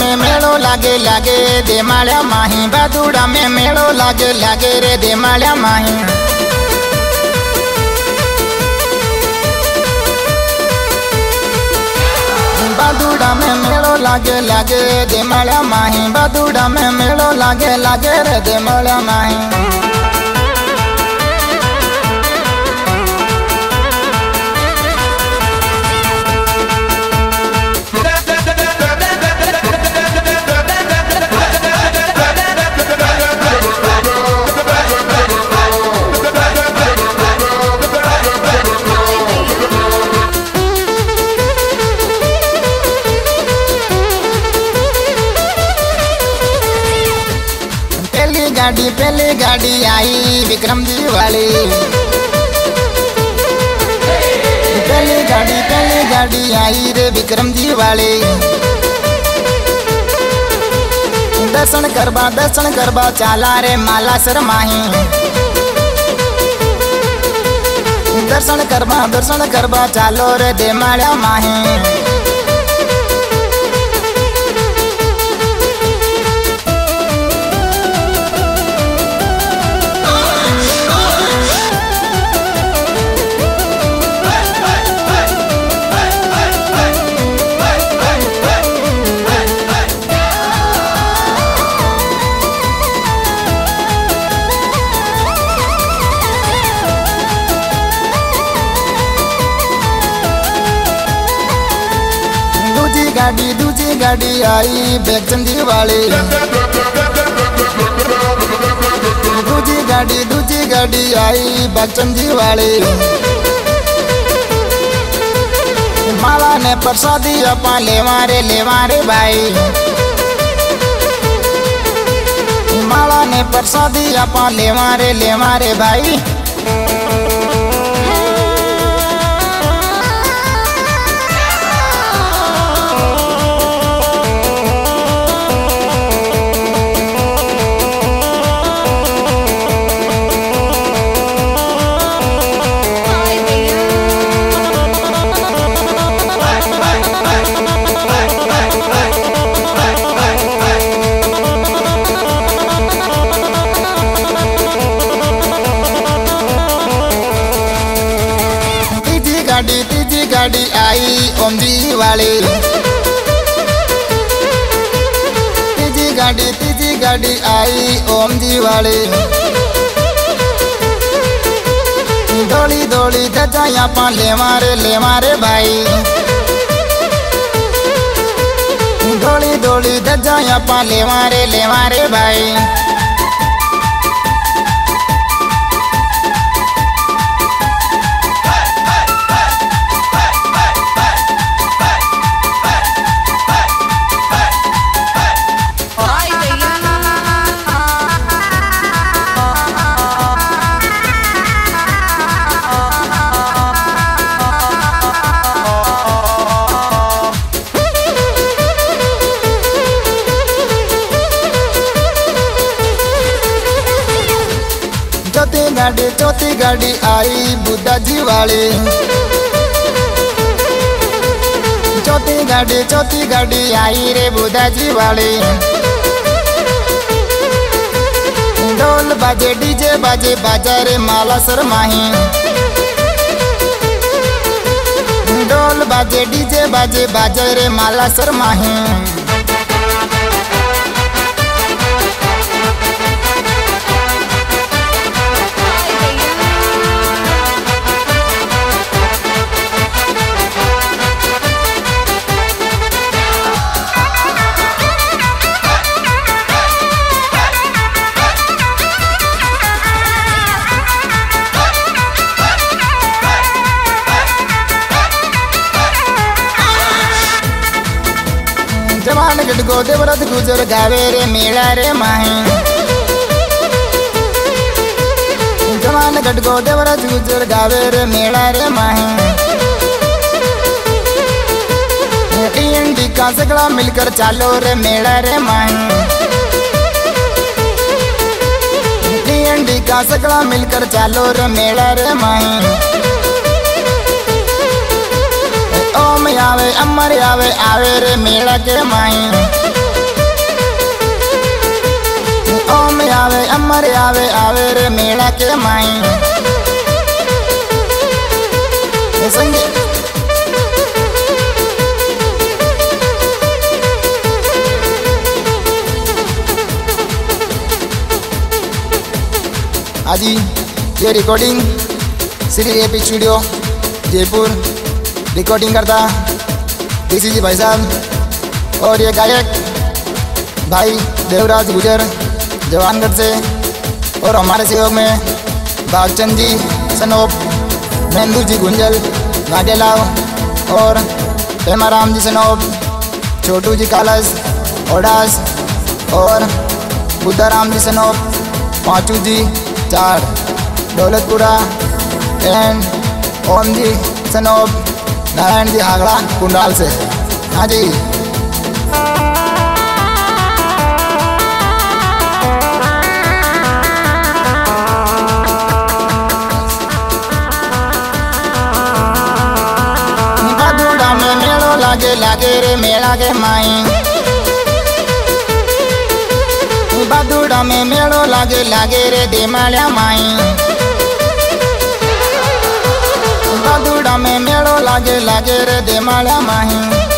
में मेलो लागे लागे दे माल्या माही, बादुड़ा में मेलो लागे लागे रे दे माल्या माही। बादुड़ा में मेलो लागे लागे दे माल्या माही, बादुड़ा में मेलो लागे लागे रे दे माल्या माही। गाड़ी पहले गाड़ी आई विक्रम जी वाली, पहले गाड़ी आई रे विक्रम जी वाली। दर्शन करवा चाला रे माला शर्माही, दर्शन करवा चालो रे दे माल्या माही। दूजी गाड़ी आई बेगचंदी वाली, दूजी गाड़ी आई बेगचंदी वाली। माला ने प्रसादी अपा लेवा रे भाई, माला ने प्रसादी अपा लेवा रे भाई। तीजी गाड़ी आई ओमजी वाली, तीजी गाड़ी आई ओमजी वाली। डोली डोली धजाया पा लेवा रे भाई, डोली डोली धजाया पा लेवा रे भाई। चौथी गाड़ी आई बुद्धा जी वाली, चौथी गाड़ी आई रे बुद्धा जी वाली। ढोल बाजे डीजे बाजे बाजा रे माला शर्माही, ढोल बाजे डीजे बाजे बाजा रे माला शर्माही। जवानगढ़ गोदेवराज गुर्जर गावे रे मेला रे माही, जवानगढ़ गोदेवराज गुर्जर गावे रे मेला रे माही। ईएनडी का सगड़ा मिलकर चालो रे मेला रे माही, ईएनडी का सगड़ा मिलकर चालो रे मेला रे माही। ओम आवे अमर आवे आवे रे मेला के माई। मरे आवे आवे रे मेला के माई आजी। ये recording Shri AP studio Jaipur recording करता DCG भाई साहब और ये गायक भाई देवराज गुर्जर जवानगढ़ से और हमारे सहयोग में भागचंद जी सनोप, महेंदू जी गुंजल नाटेलाव और पेमाराम जी सनोप, छोटू जी कालस ओडास और बुद्धाराम जी सनोप, पाँचू जी चार दौलतपुरा एंड ओम जी सनोप, नारायण जी हागड़ा कुंडाल से। हाँ जी दूडा में मेलो लागे लागे रे मेला के माई बादुड़ा में मेलो लागे लागे रे देमाल्या माई बादुड़ा में मेलो लागे लागे रे देमाल्या माई।